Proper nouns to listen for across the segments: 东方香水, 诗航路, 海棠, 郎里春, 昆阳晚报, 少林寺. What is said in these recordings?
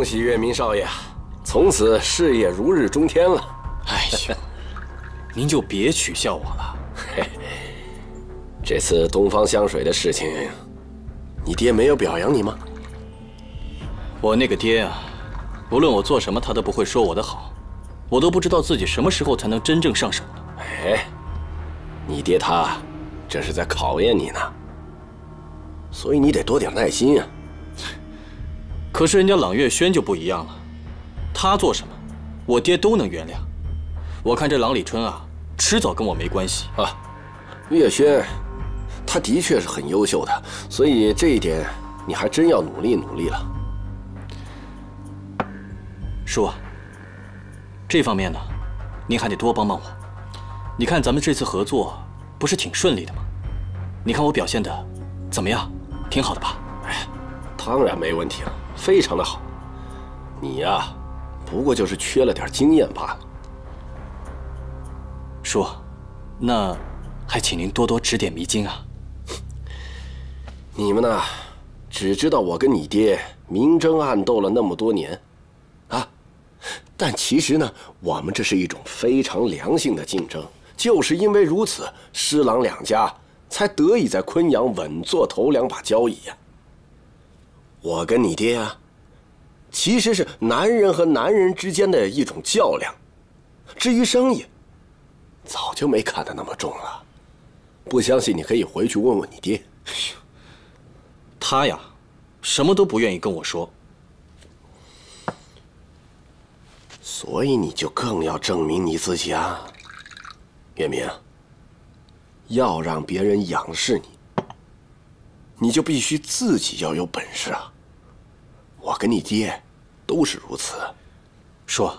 恭喜月明少爷，从此事业如日中天了。哎呦，您就别取笑我了。这次东方香水的事情，你爹没有表扬你吗？我那个爹啊，无论我做什么，他都不会说我的好，我都不知道自己什么时候才能真正上手呢。哎，你爹他这是在考验你呢，所以你得多点耐心啊。 可是人家朗月轩就不一样了，他做什么，我爹都能原谅。我看这郎礼春啊，迟早跟我没关系啊。月轩，他的确是很优秀的，所以这一点你还真要努力努力了。叔啊，这方面呢，您还得多帮帮我。你看咱们这次合作不是挺顺利的吗？你看我表现的怎么样？挺好的吧？哎，当然没问题了。 非常的好，你呀，不过就是缺了点经验罢了。叔，那还请您多多指点迷津啊。你们呢，只知道我跟你爹明争暗斗了那么多年，啊，但其实呢，我们这是一种非常良性的竞争。就是因为如此，师郎两家才得以在昆阳稳坐头两把交椅呀。 我跟你爹啊，其实是男人和男人之间的一种较量。至于生意，早就没看得那么重了。不相信你可以回去问问你爹。他呀，什么都不愿意跟我说。所以你就更要证明你自己啊，月明。要让别人仰视你。 你就必须自己要有本事啊！我跟你爹都是如此。叔，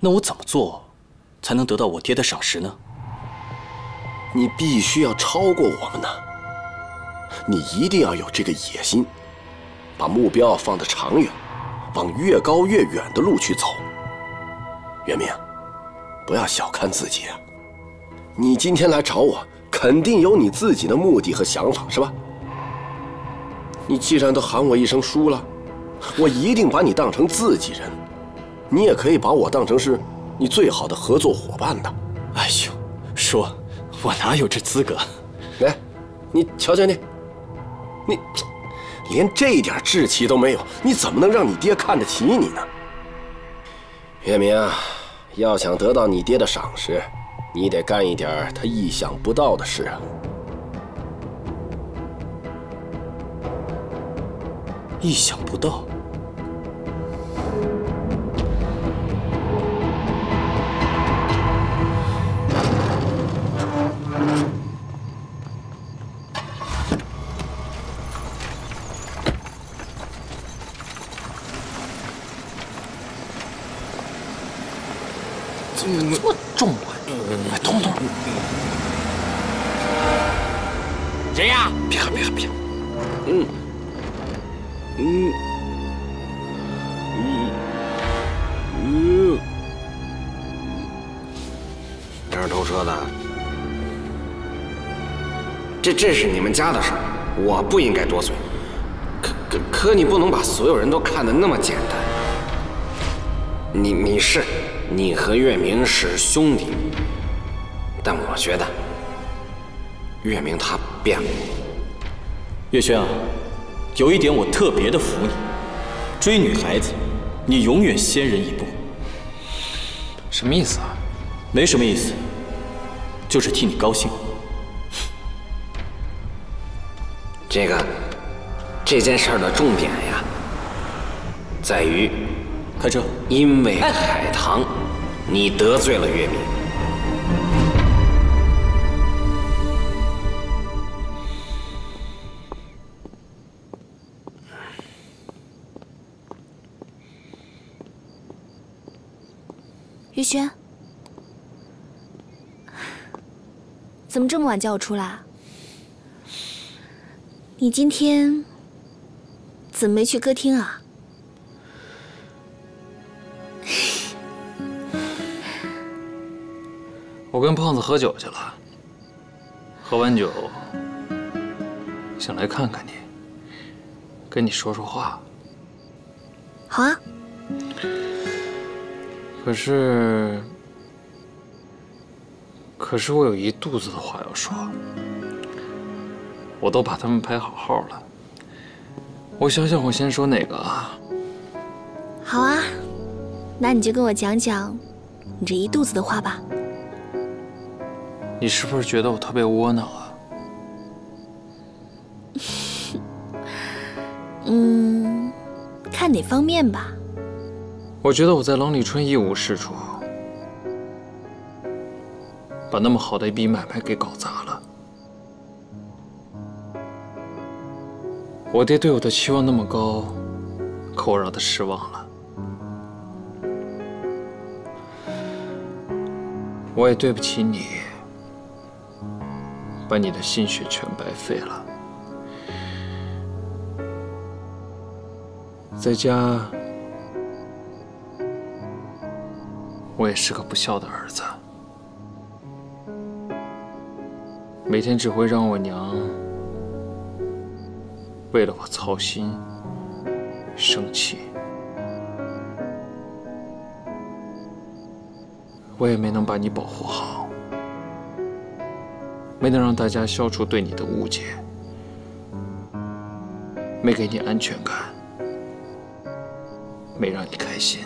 那我怎么做才能得到我爹的赏识呢？你必须要超过我们呢。你一定要有这个野心，把目标放得长远，往越高越远的路去走。月明，不要小看自己啊！你今天来找我，肯定有你自己的目的和想法，是吧？ 你既然都喊我一声叔了，我一定把你当成自己人。你也可以把我当成是你最好的合作伙伴的。哎呦，叔，我哪有这资格？来，你瞧瞧你，你连这一点志气都没有，你怎么能让你爹看得起你呢？月明啊，要想得到你爹的赏识，你得干一点他意想不到的事啊。 意想不到。怎么这么重啊？动动。谁呀？别喊，别喊，别喊。嗯。 这是偷车的，这是你们家的事儿，我不应该多嘴。可你不能把所有人都看得那么简单。你和月明是兄弟，但我觉得月明他变了。月轩啊。 有一点我特别的服你，追女孩子，你永远先人一步。什么意思啊？没什么意思，就是替你高兴。这件事儿的重点呀，在于开车，因为海棠，你得罪了月明。月轩，怎么这么晚叫我出来啊？你今天怎么没去歌厅啊？我跟胖子喝酒去了，喝完酒想来看看你，跟你说说话。好啊。可是我有一肚子的话要说。我都把他们排好号了，我想想我先说哪个啊？好啊，那你就跟我讲讲你这一肚子的话吧。你是不是觉得我特别窝囊啊？ 嗯，看哪方面吧。我觉得我在郎里春一无是处，把那么好的一笔买卖给搞砸了。我爹对我的期望那么高，可我让他失望了。我也对不起你，把你的心血全白费了。 在家，我也是个不孝的儿子，每天只会让我娘为了我操心、生气。我也没能把你保护好，没能让大家消除对你的误解，没给你安全感。 没让你开心，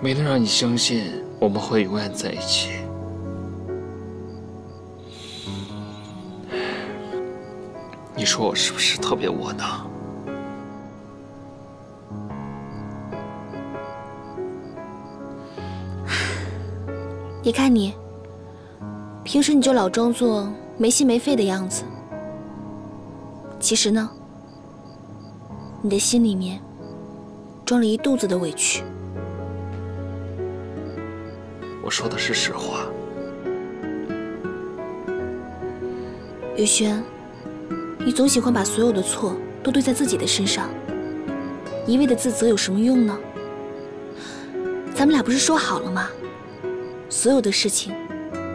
没能让你相信我们会永远在一起。你说我是不是特别窝囊？你看你，平时你就老装作没心没肺的样子，其实呢？ 你的心里面装了一肚子的委屈。我说的是实话，雨轩，你总喜欢把所有的错都堆在自己的身上，一味的自责有什么用呢？咱们俩不是说好了吗？所有的事情，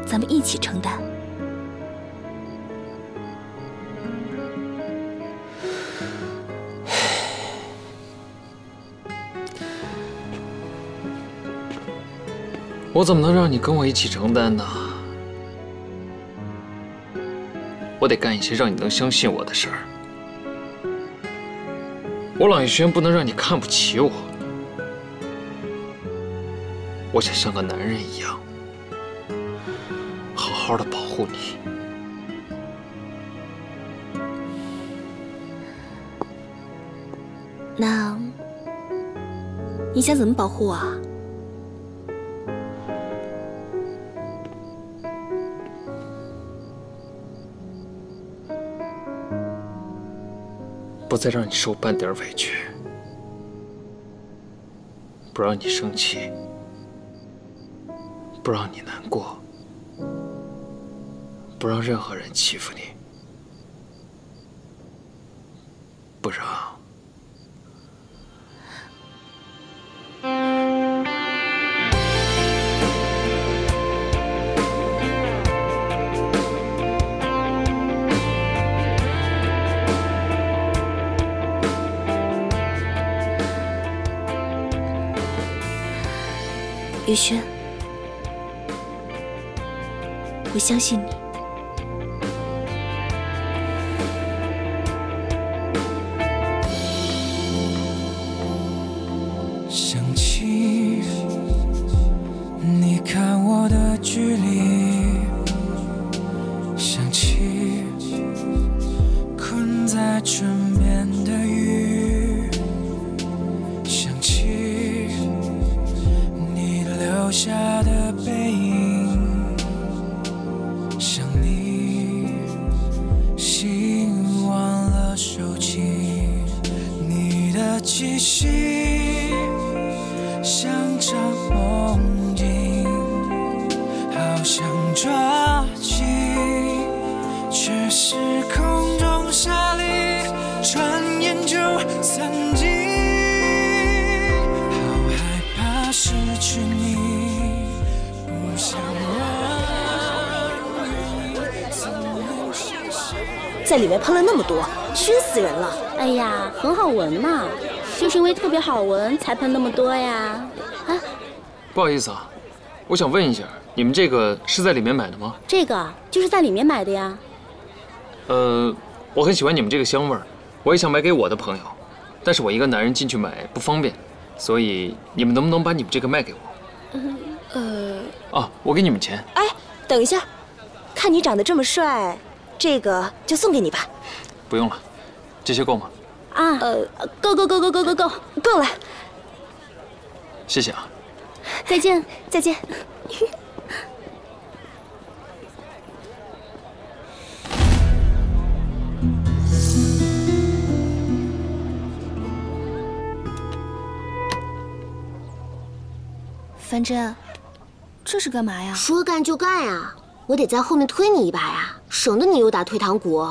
咱们一起承担。 我怎么能让你跟我一起承担呢？我得干一些让你能相信我的事儿。我郎逸轩不能让你看不起我。我想像个男人一样，好好的保护你。那你想怎么保护我啊？ 不再让你受半点委屈，不让你生气，不让你难过，不让任何人欺负你，不让。 雨轩，我相信你。想起你看我的距离，想起困在唇边的雨，想起。 留下的背影，像你吸引忘了收起你的气息，像场梦境，好想抓紧，却是空中沙粒，转眼就散尽，好害怕失去你。 在里面喷了那么多，熏死人了！哎呀，很好闻嘛，就是因为特别好闻才喷那么多呀。啊，不好意思啊，我想问一下，你们这个是在里面买的吗？这个就是在里面买的呀。我很喜欢你们这个香味儿，我也想买给我的朋友，但是我一个男人进去买不方便，所以你们能不能把你们这个卖给我？啊，我给你们钱。哎，等一下，看你长得这么帅，这个就送给你吧。 不用了，这些够吗？啊，够了。谢谢啊。再见，再见。樊真，这是干嘛呀？说干就干啊！我得在后面推你一把呀，省得你又打退堂鼓。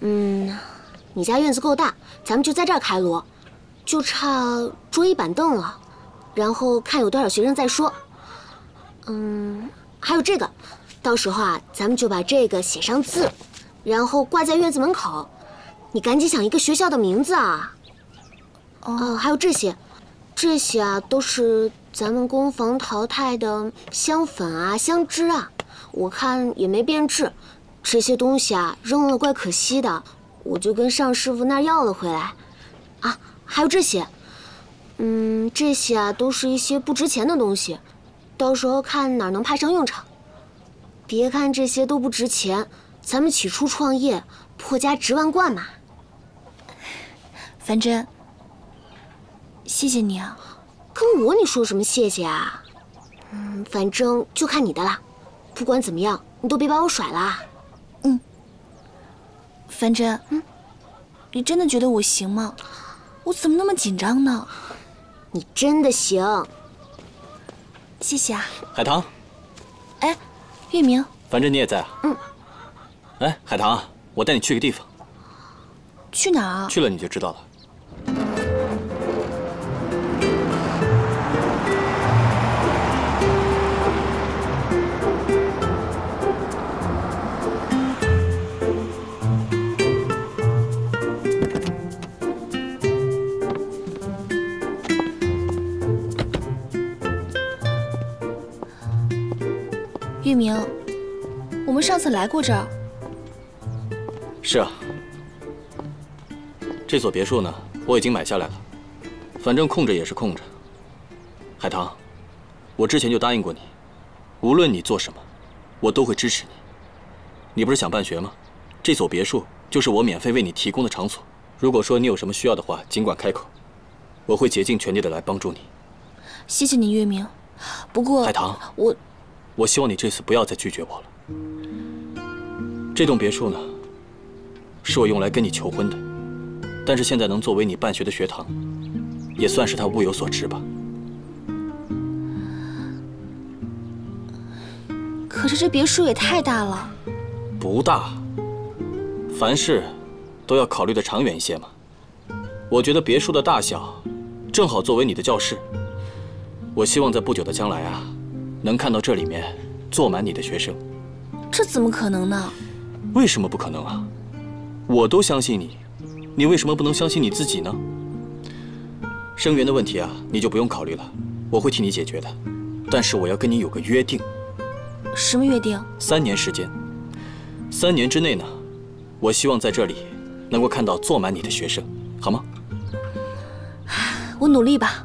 嗯，你家院子够大，咱们就在这儿开锣，就差桌椅板凳了，然后看有多少学生再说。嗯，还有这个，到时候啊，咱们就把这个写上字，然后挂在院子门口。你赶紧想一个学校的名字啊！哦，还有这些啊，都是咱们工坊淘汰的香粉啊、香脂啊，我看也没变质。 这些东西啊，扔了怪可惜的，我就跟尚师傅那儿要了回来。啊，还有这些，这些啊都是一些不值钱的东西，到时候看哪能派上用场。别看这些都不值钱，咱们起初创业，破家值万贯嘛。樊真，谢谢你啊！跟我你说什么谢谢啊？反正就看你的啦。不管怎么样，你都别把我甩了啊！ 嗯，樊真，你真的觉得我行吗？我怎么那么紧张呢？你真的行，谢谢啊。海棠，哎，月明，樊真你也在啊？嗯。哎，海棠啊，我带你去个地方。去哪儿啊？去了你就知道了。 玉明，我们上次来过这儿。是啊，这所别墅呢，我已经买下来了，反正空着也是空着。海棠，我之前就答应过你，无论你做什么，我都会支持你。你不是想办学吗？这所别墅就是我免费为你提供的场所。如果说你有什么需要的话，尽管开口，我会竭尽全力的来帮助你。谢谢你，月明。不过，海棠，我希望你这次不要再拒绝我了。这栋别墅呢，是我用来跟你求婚的，但是现在能作为你办学的学堂，也算是他物有所值吧。可是这别墅也太大了。不大，凡事都要考虑的长远一些嘛。我觉得别墅的大小，正好作为你的教室。我希望在不久的将来啊。 能看到这里面坐满你的学生，这怎么可能呢？为什么不可能啊？我都相信你，你为什么不能相信你自己呢？生源的问题啊，你就不用考虑了，我会替你解决的。但是我要跟你有个约定。什么约定？3年时间，3年之内呢，我希望在这里能够看到坐满你的学生，好吗？我努力吧。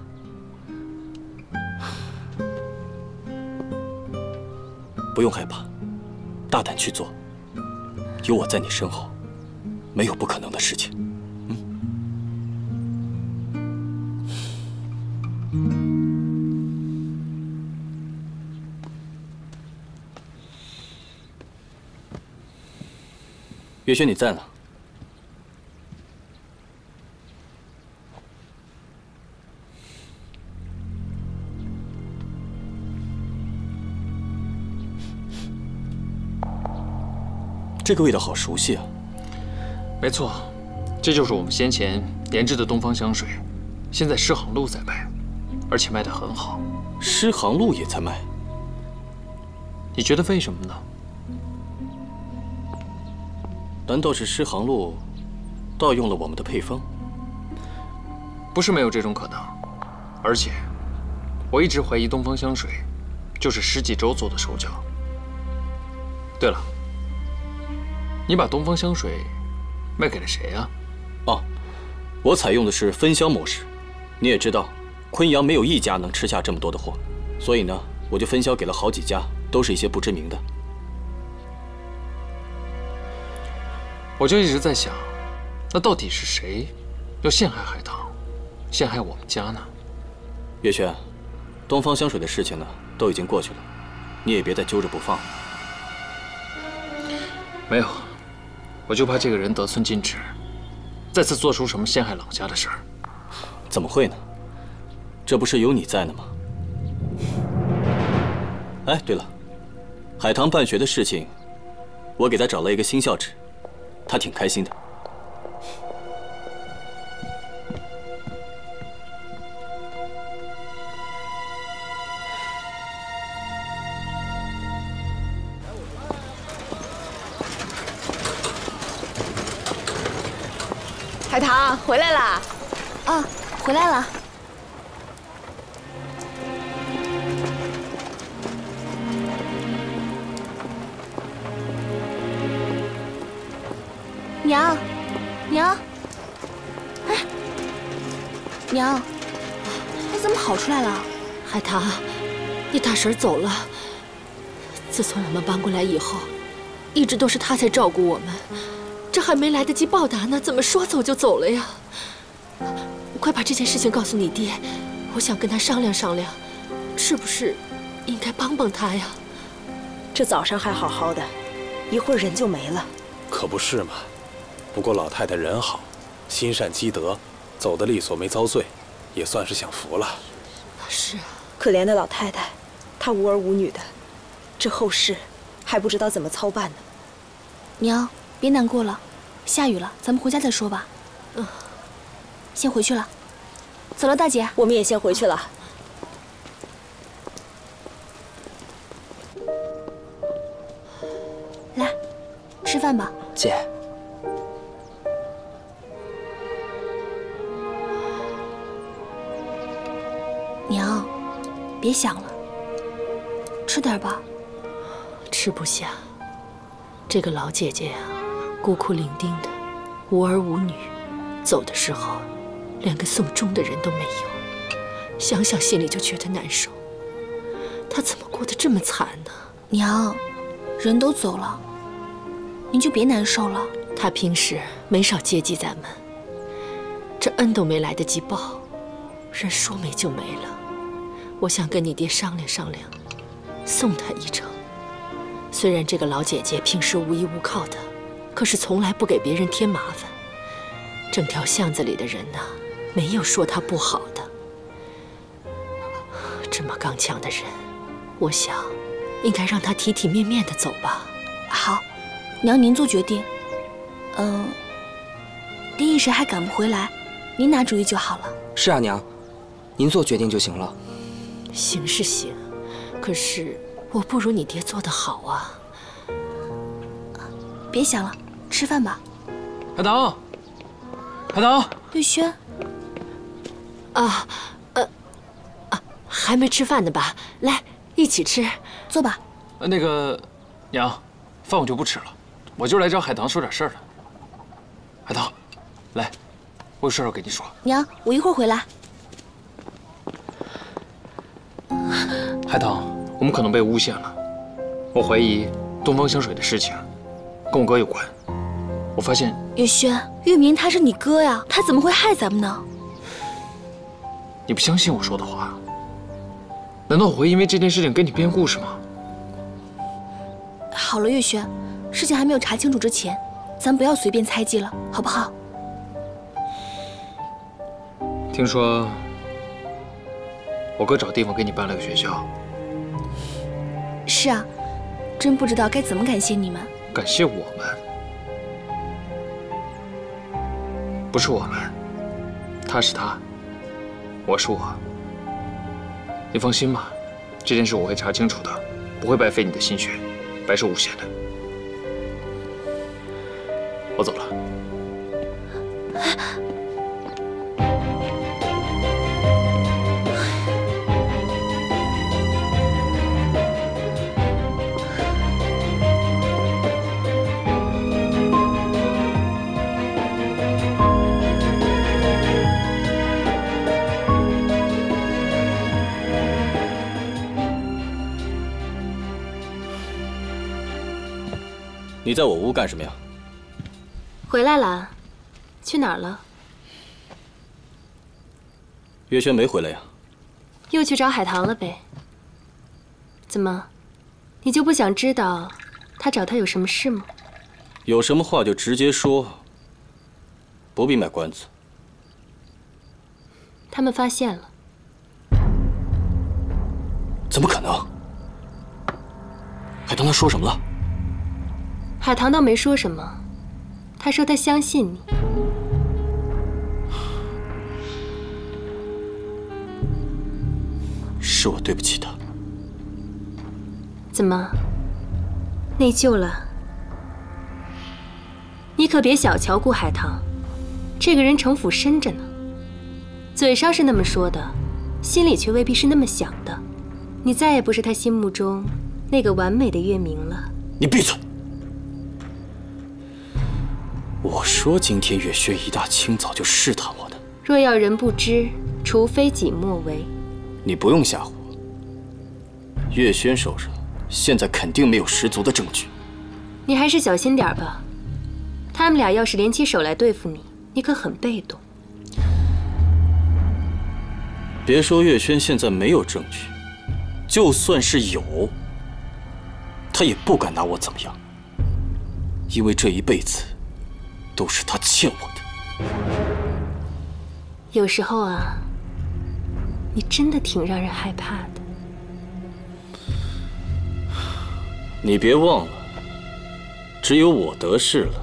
不用害怕，大胆去做，有我在你身后，没有不可能的事情。月轩，你在呢。这个味道好熟悉啊！没错，这就是我们先前研制的东方香水，现在诗航路在卖，而且卖得很好。诗航路也在卖，你觉得为什么呢？难道是诗航路盗用了我们的配方。不是没有这种可能，而且我一直怀疑东方香水就是施济州做的手脚。对了，你把东方香水卖给了谁啊？哦，我采用的是分销模式。你也知道，昆阳没有一家能吃下这么多的货，所以呢，我就分销给了好几家，都是一些不知名的。 我就一直在想，那到底是谁要陷害海棠，陷害我们家呢？月轩，东方香水的事情呢，都已经过去了，你也别再揪着不放了。没有，我就怕这个人得寸进尺，再次做出什么陷害老家的事儿。怎么会呢？这不是有你在呢吗？哎，对了，海棠办学的事情，我给他找了一个新校址。 他挺开心的。海棠回来啦！啊，回来了。娘，娘，哎，娘，你怎么跑出来了？海棠，你大婶走了。自从我们搬过来以后，一直都是她在照顾我们，这还没来得及报答呢，怎么说走就走了呀？快把这件事情告诉你爹，我想跟他商量商量，是不是应该帮帮他呀？这早上还好好的，一会儿人就没了。可不是嘛。 不过老太太人好，心善积德，走得利索没遭罪，也算是享福了。是啊，可怜的老太太，她无儿无女的，这后事还不知道怎么操办呢。娘，别难过了，下雨了，咱们回家再说吧。嗯，先回去了。走了，大姐，我们也先回去了。 来，吃饭吧，姐。 娘，别想了，吃点吧。吃不下。这个老姐姐呀，孤苦伶仃的，无儿无女，走的时候连个送终的人都没有，想想心里就觉得难受。她怎么过得这么惨呢？娘，人都走了，您就别难受了。她平时没少接济咱们，这恩都没来得及报。 人说没就没了，我想跟你爹商量商量，送她一程。虽然这个老姐姐平时无依无靠的，可是从来不给别人添麻烦。整条巷子里的人呐，没有说她不好的。这么刚强的人，我想应该让她体体面面的走吧。好，娘您做决定。爹一时还赶不回来，您拿主意就好了。是啊，娘。 您做决定就行了。行是行，可是我不如你爹做得好啊！别想了，吃饭吧。海棠，海棠，月轩。啊，还没吃饭呢吧？来，一起吃，坐吧。那个，娘，饭我就不吃了，我就来找海棠说点事儿了。海棠，来，我有事要跟你说。娘，我一会儿回来。 海棠，我们可能被诬陷了。我怀疑东方香水的事情跟我哥有关。我发现月轩、月明他是你哥呀，他怎么会害咱们呢？你不相信我说的话？难道我会因为这件事情跟你编故事吗？好了，月轩，事情还没有查清楚之前，咱不要随便猜忌了，好不好？听说。 我哥找地方给你办了个学校。是啊，真不知道该怎么感谢你们。感谢我们？不是我们，他是他，我是我。你放心吧，这件事我会查清楚的，不会白费你的心血，白受诬陷的。我走了。你在我屋干什么呀？回来了，去哪儿了？月轩没回来呀。又去找海棠了呗？怎么，你就不想知道他找他有什么事吗？有什么话就直接说，不必卖关子。他们发现了。怎么可能？海棠他说什么了？ 海棠倒没说什么，他说他相信你。是我对不起他。怎么，内疚了？你可别小瞧顾海棠，这个人城府深着呢。嘴上是那么说的，心里却未必是那么想的。你再也不是他心目中那个完美的月明了。你闭嘴！ 我说今天月轩一大清早就试探我的。若要人不知，除非己莫为。你不用吓唬我。月轩手上现在肯定没有十足的证据。你还是小心点吧。他们俩要是联起手来对付你，你可很被动。别说月轩现在没有证据，就算是有，他也不敢拿我怎么样，因为这一辈子。 都是他欠我的。有时候啊，你真的挺让人害怕的。你别忘了，只有我得势了，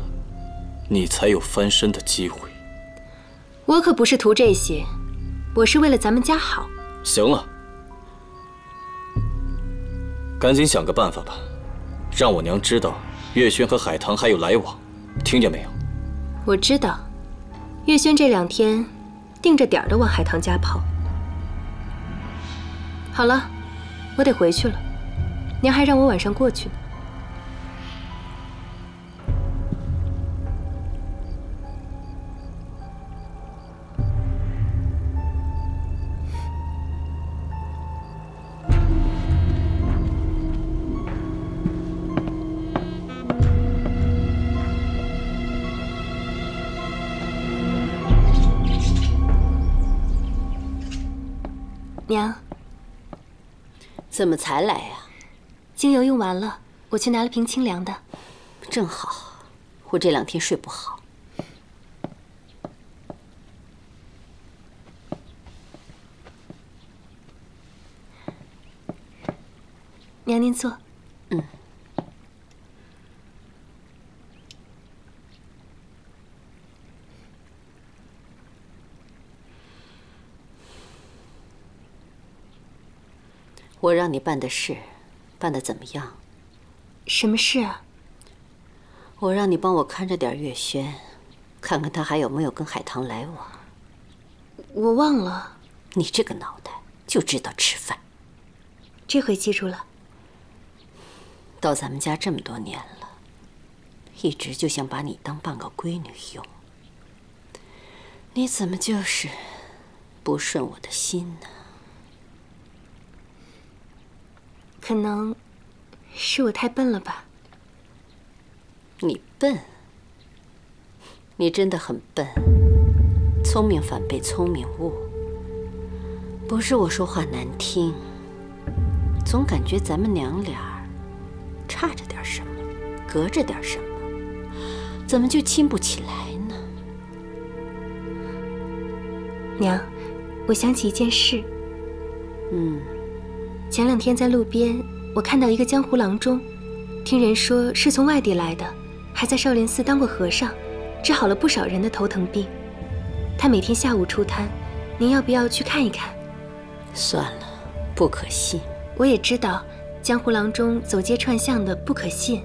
你才有翻身的机会。我可不是图这些，我是为了咱们家好。行了，赶紧想个办法吧，让我娘知道月轩和海棠还有来往，听见没有？ 我知道，月轩这两天定着点儿的往海棠家跑。好了，我得回去了，娘还让我晚上过去呢。娘，怎么才来呀？精油用完了，我去拿了瓶清凉的。正好，我这两天睡不好。娘，您坐。嗯。我让你办的事，办得怎么样？什么事啊？我让你帮我看着点月轩，看看他还有没有跟海棠来往。我忘了。你这个脑袋就知道吃饭。这回记住了。到咱们家这么多年了，一直就想把你当半个闺女用。你怎么就是不顺我的心呢？ 可能是我太笨了吧？你笨？你真的很笨，聪明反被聪明误。不是我说话难听，总感觉咱们娘俩差着点什么，隔着点什么，怎么就亲不起来呢？娘，我想起一件事。嗯。 前两天在路边，我看到一个江湖郎中，听人说是从外地来的，还在少林寺当过和尚，治好了不少人的头疼病。他每天下午出摊，您要不要去看一看？算了，不可信。我也知道江湖郎中走街串巷的不可信，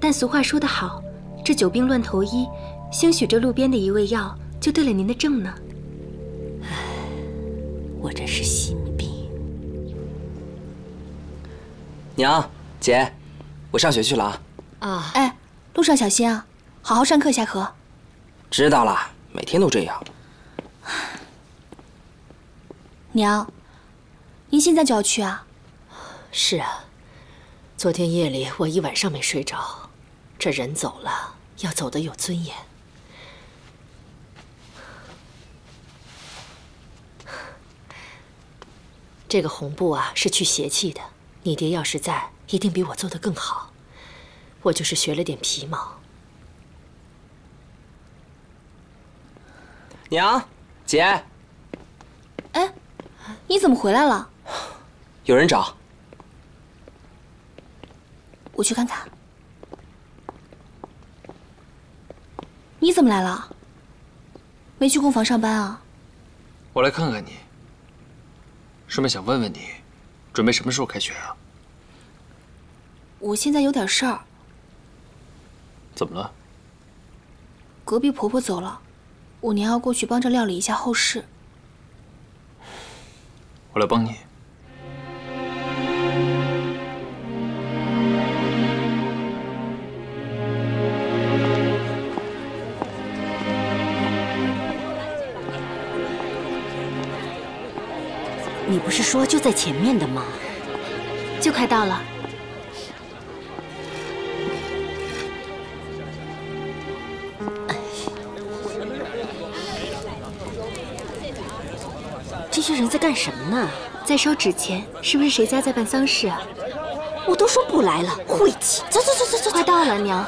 但俗话说得好，这久病乱投医，兴许这路边的一味药就对了您的症呢。唉，我这是心病。娘，姐，我上学去了啊。啊，哎，路上小心啊，好好上课下课。知道了，每天都这样。娘，您现在就要去啊？是啊，昨天夜里我一晚上没睡着，这人走了。 要走得有尊严。这个红布啊是去邪气的，你爹要是在，一定比我做得更好。我就是学了点皮毛。娘，姐。哎，你怎么回来了？有人找。我去看看。 你怎么来了？没去工房上班啊？我来看看你，顺便想问问你，准备什么时候开学啊？我现在有点事儿。怎么了？隔壁婆婆走了，我娘要过去帮着料理一下后事。我来帮你。 你不是说就在前面的吗？就快到了。这些人在干什么呢？在烧纸钱，是不是谁家在办丧事啊？我都说不来了，晦气！走走走走走，快到了，娘。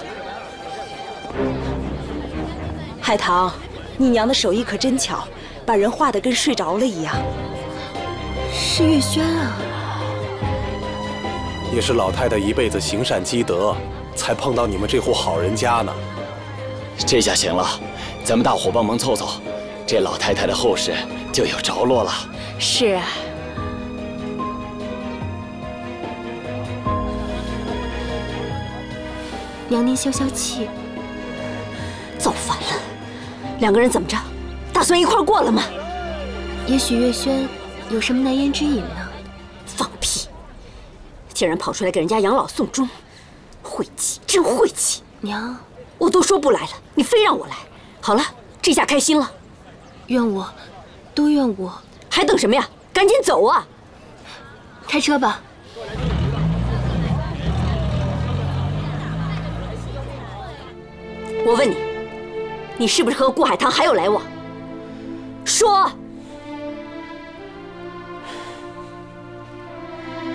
海棠，你娘的手艺可真巧，把人画得跟睡着了一样。 是月轩啊，也是老太太一辈子行善积德，才碰到你们这户好人家呢。这下行了，咱们大伙帮忙凑凑，这老太太的后事就有着落了。是啊。娘，您消消气。造反了，两个人怎么着？打算一块过了吗？也许月轩。 有什么难言之隐呢？放屁！竟然跑出来给人家养老送终，晦气，真晦气！娘，我都说不来了，你非让我来。好了，这下开心了。怨我，都怨我！还等什么呀？赶紧走啊！开车吧。我问你，你是不是和顾海棠还有来往？说。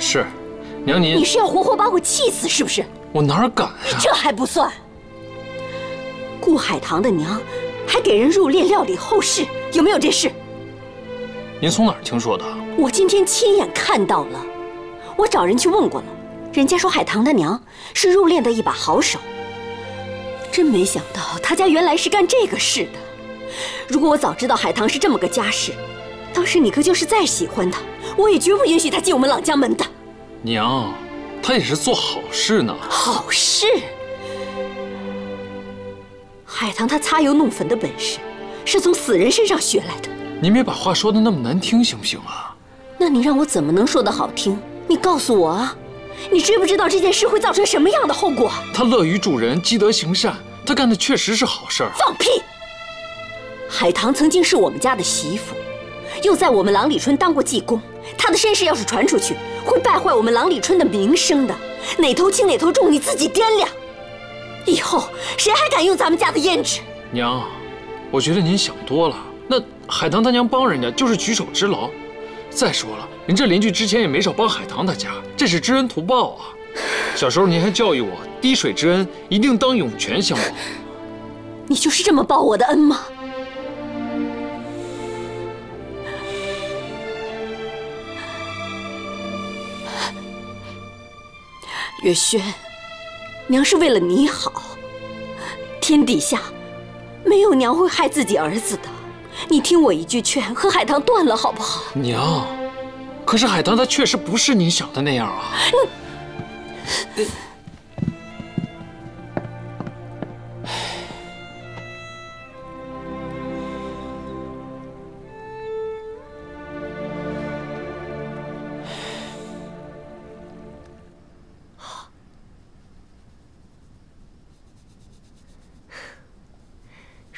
是，娘您，你是要活活把我气死是不是？我哪敢啊！这还不算，顾海棠的娘还给人入殓料理后事，有没有这事？您从哪儿听说的？我今天亲眼看到了，我找人去问过了，人家说海棠的娘是入殓的一把好手。真没想到他家原来是干这个事的。如果我早知道海棠是这么个家世，当时你哥就是再喜欢他。 我也绝不允许他进我们朗家门的。娘，他也是做好事呢。好事？海棠他擦油弄粉的本事，是从死人身上学来的。您别把话说的那么难听，行不行啊？那你让我怎么能说的好听？你告诉我啊，你知不知道这件事会造成什么样的后果？他乐于助人，积德行善，他干的确实是好事。放屁！海棠曾经是我们家的媳妇。 又在我们郎里春当过济公，他的身世要是传出去，会败坏我们郎里春的名声的。哪头轻哪头重，你自己掂量。以后谁还敢用咱们家的胭脂？娘，我觉得您想多了。那海棠他娘帮人家就是举手之劳。再说了，您这邻居之前也没少帮海棠他家，这是知恩图报啊。小时候您还教育我，滴水之恩一定当涌泉相报。你就是这么报我的恩吗？ 月轩，娘是为了你好。天底下没有娘会害自己儿子的，你听我一句劝，和海棠断了好不好？娘，可是海棠她确实不是你想的那样啊。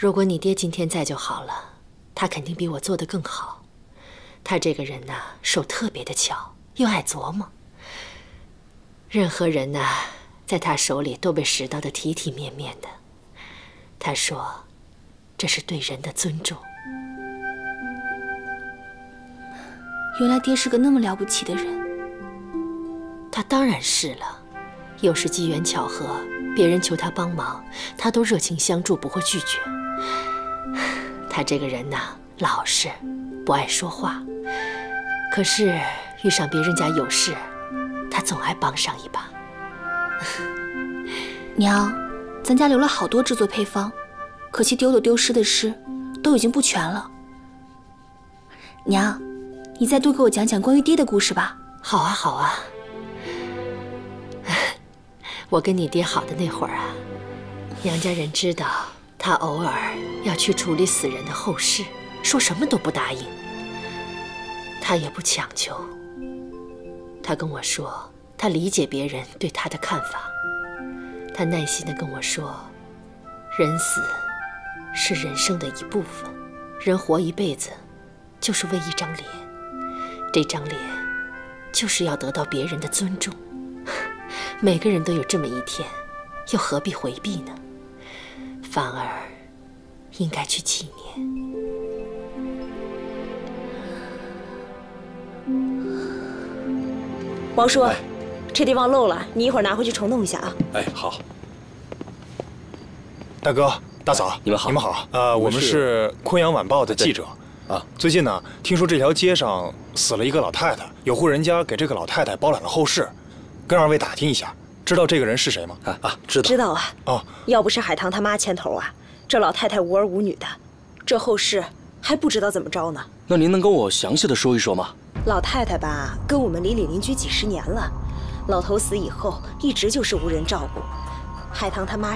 如果你爹今天在就好了，他肯定比我做得更好。他这个人呢，手特别的巧，又爱琢磨。任何人呢，在他手里都被拾掇得体体面面的。他说，这是对人的尊重。原来爹是个那么了不起的人。 他当然是了，有时机缘巧合，别人求他帮忙，他都热情相助，不会拒绝。他这个人呐，老实，不爱说话，可是遇上别人家有事，他总爱帮上一把。娘，咱家留了好多制作配方，可惜丢的丢，失的失，都已经不全了。娘，你再多给我讲讲关于爹的故事吧。好啊，好啊。 我跟你爹好的那会儿啊，娘家人知道他偶尔要去处理死人的后事，说什么都不答应。他也不强求。他跟我说，他理解别人对他的看法。他耐心地跟我说，人死是人生的一部分，人活一辈子就是为一张脸，这张脸就是要得到别人的尊重。 每个人都有这么一天，又何必回避呢？反而应该去纪念。王叔，哎、这地方漏了，你一会儿拿回去重弄一下啊。哎，好。大哥，大嫂，哎、你们好。我们是昆阳晚报的记者啊。最近呢，听说这条街上死了一个老太太，有户人家给这个老太太包揽了后事。 跟二位打听一下，知道这个人是谁吗？知道啊。哦，要不是海棠他妈牵头啊，这老太太无儿无女的，这后事还不知道怎么着呢。那您能跟我详细的说一说吗？老太太吧，跟我们邻居几十年了，老头死以后一直就是无人照顾，海棠他妈。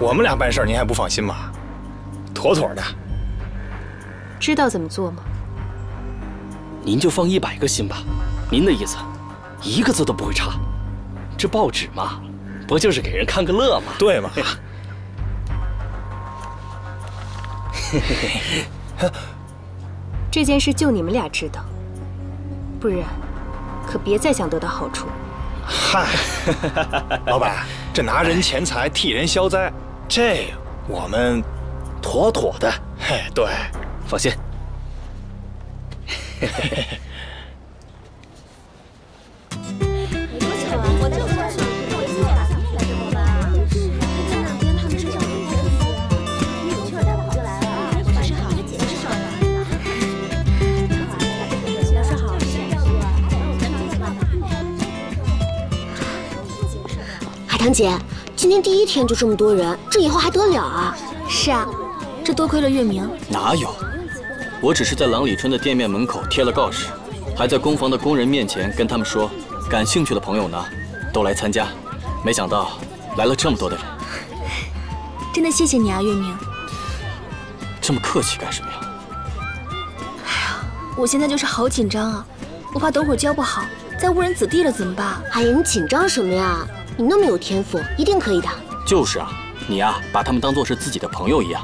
我们俩办事，您还不放心吗？妥妥的。知道怎么做吗？您就放100个心吧。您的意思，一个字都不会差。这报纸嘛，不就是给人看个乐吗？对嘛。这件事就你们俩知道，不然可别再想得到好处。 嗨，老板，这拿人钱财替人消灾，这我们妥妥的。嘿，对，放心。唐姐，今天第一天就这么多人，这以后还得了啊？是啊，这多亏了月明。哪有？我只是在郎里春的店面门口贴了告示，还在工房的工人面前跟他们说，感兴趣的朋友呢，都来参加。没想到来了这么多的人，真的谢谢你啊，月明。这么客气干什么呀？哎呀，我现在就是好紧张啊，我怕等会儿教不好，再误人子弟了怎么办？哎呀，你紧张什么呀？ 你那么有天赋，一定可以的。就是啊，你呀，把他们当做是自己的朋友一样。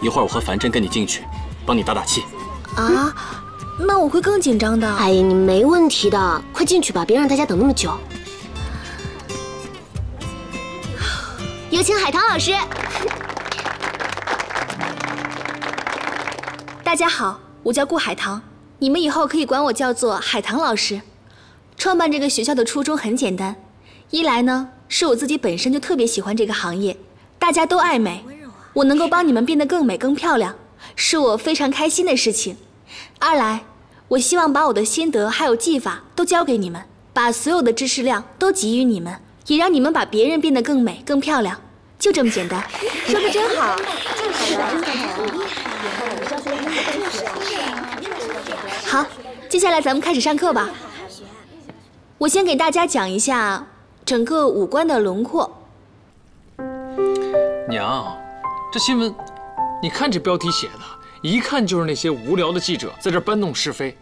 一会儿我和樊振跟你进去，帮你打打气。啊，那我会更紧张的。哎呀，你没问题的，快进去吧，别让大家等那么久。有请海棠老师。大家好，我叫顾海棠，你们以后可以管我叫做海棠老师。创办这个学校的初衷很简单。 一来呢，是我自己本身就特别喜欢这个行业，大家都爱美，我能够帮你们变得更美、更漂亮，是我非常开心的事情。二来，我希望把我的心得还有技法都教给你们，把所有的知识量都给予你们，也让你们把别人变得更美、更漂亮，就这么简单。说的真好，就是啊，好，接下来咱们开始上课吧。我先给大家讲一下整个五官的轮廓。娘，这新闻，你看这标题写的。 一看就是那些无聊的记者在这搬弄是非，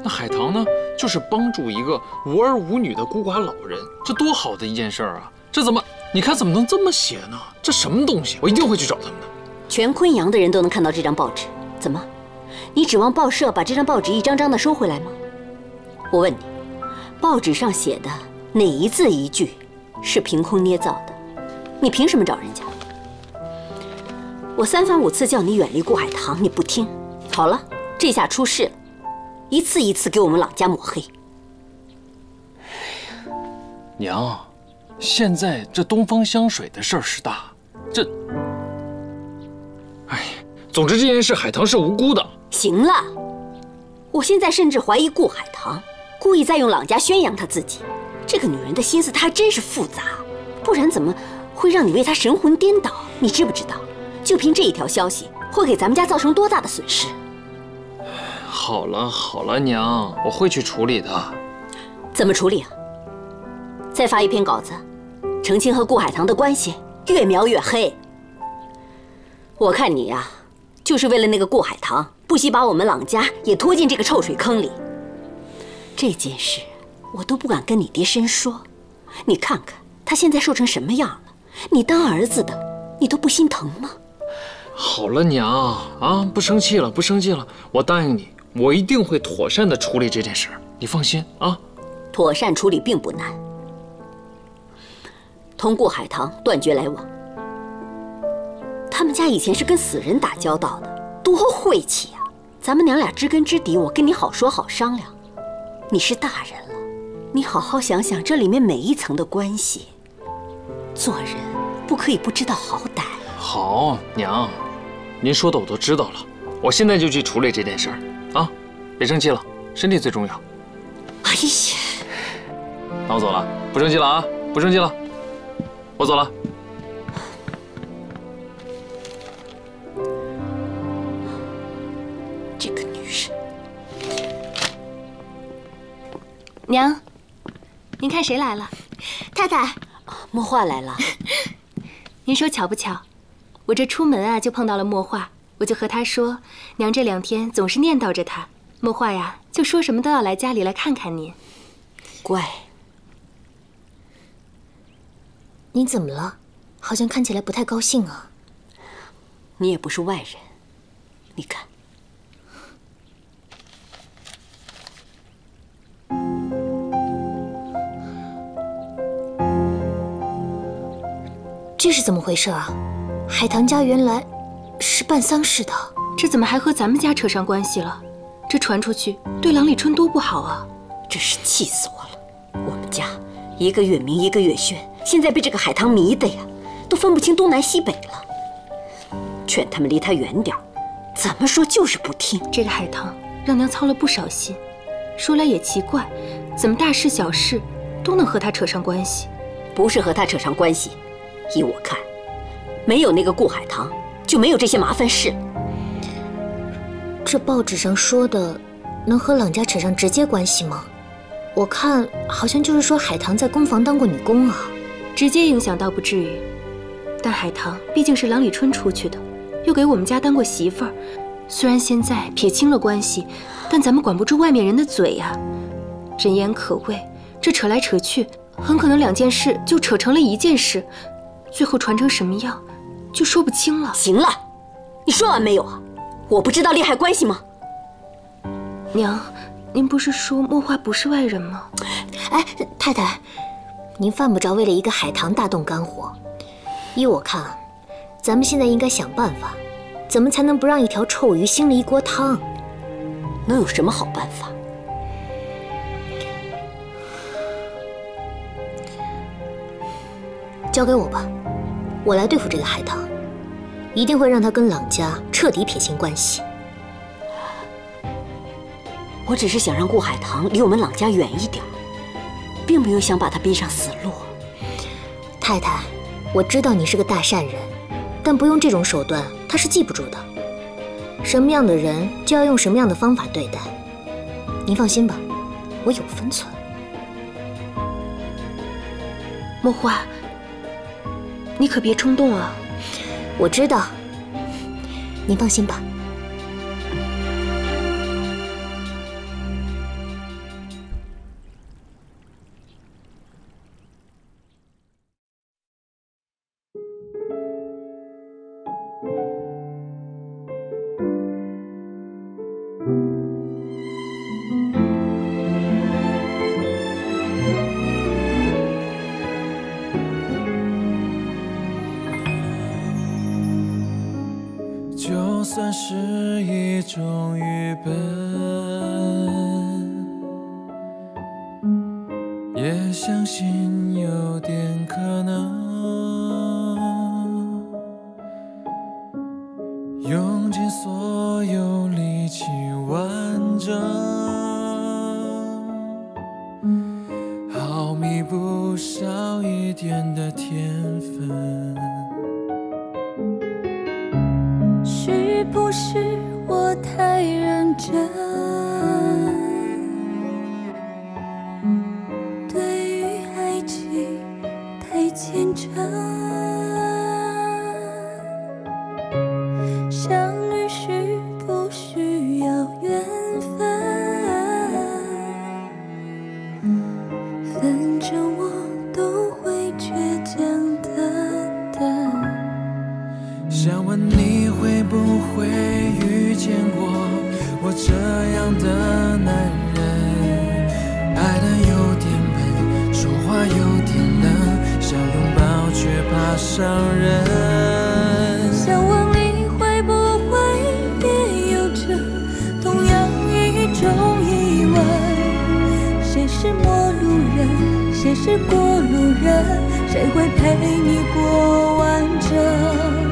那海棠呢，就是帮助一个无儿无女的孤寡老人，这多好的一件事啊！这怎么，你看怎么能这么写呢？这什么东西？我一定会去找他们的。全昆阳的人都能看到这张报纸，怎么，你指望报社把这张报纸一张张的收回来吗？我问你，报纸上写的哪一字一句是凭空捏造的？你凭什么找人家？ 我三番五次叫你远离顾海棠，你不听。好了，这下出事了，一次一次给我们朗家抹黑。娘，现在这东方香水的事儿是大，这……哎，总之这件事海棠是无辜的。行了，我现在甚至怀疑顾海棠故意在用朗家宣扬她自己。这个女人的心思她还真是复杂，不然怎么会让你为她神魂颠倒？你知不知道？ 就凭这一条消息，会给咱们家造成多大的损失？好了好了，娘，我会去处理的。怎么处理啊？再发一篇稿子，澄清和顾海棠的关系越描越黑。我看你呀，就是为了那个顾海棠，不惜把我们朗家也拖进这个臭水坑里。这件事我都不敢跟你爹深说，你看看他现在瘦成什么样了，你当儿子的，你都不心疼吗？ 好了，娘啊，不生气了，不生气了。我答应你，我一定会妥善的处理这件事，你放心啊。妥善处理并不难，同顾海棠断绝来往。他们家以前是跟死人打交道的，多晦气啊！咱们娘俩知根知底，我跟你好说好商量。你是大人了，你好好想想这里面每一层的关系。做人不可以不知道好歹。 好，娘，您说的我都知道了，我现在就去处理这件事儿啊！别生气了，身体最重要。哎呀，那我走了，不生气了啊，不生气了，我走了。这个女人，娘，您看谁来了？太太，墨画来了。您说巧不巧？ 我这出门啊，就碰到了墨画，我就和他说，娘这两天总是念叨着他，墨画呀，就说什么都要来家里来看看您。乖，您怎么了？好像看起来不太高兴啊。你也不是外人，你看，这是怎么回事啊？ 海棠家原来是办丧事的，这怎么还和咱们家扯上关系了？这传出去对郎里春多不好啊！真是气死我了！我们家一个月明一个月轩，现在被这个海棠迷的呀，都分不清东南西北了。劝他们离他远点儿，怎么说就是不听。这个海棠让娘操了不少心，说来也奇怪，怎么大事小事都能和他扯上关系？不是和他扯上关系，依我看。 没有那个顾海棠，就没有这些麻烦事。这报纸上说的，能和朗家扯上直接关系吗？我看好像就是说海棠在工房当过女工啊，直接影响倒不至于。但海棠毕竟是郎里春出去的，又给我们家当过媳妇儿。虽然现在撇清了关系，但咱们管不住外面人的嘴呀。人言可畏，这扯来扯去，很可能两件事就扯成了一件事，最后传成什么样？ 就说不清了。行了，你说完没有啊？我不知道利害关系吗？娘，您不是说墨画不是外人吗？哎，太太，您犯不着为了一个海棠大动肝火。依我看，咱们现在应该想办法，怎么才能不让一条臭鱼腥了一锅汤？能有什么好办法？交给我吧。 我来对付这个海棠，一定会让他跟朗家彻底撇清关系。我只是想让顾海棠离我们朗家远一点，并没有想把他逼上死路。太太，我知道你是个大善人，但不用这种手段，他是记不住的。什么样的人就要用什么样的方法对待。您放心吧，我有分寸。墨花，你可别冲动啊！我知道，您放心吧。 谁是过路人？谁会陪你过完这？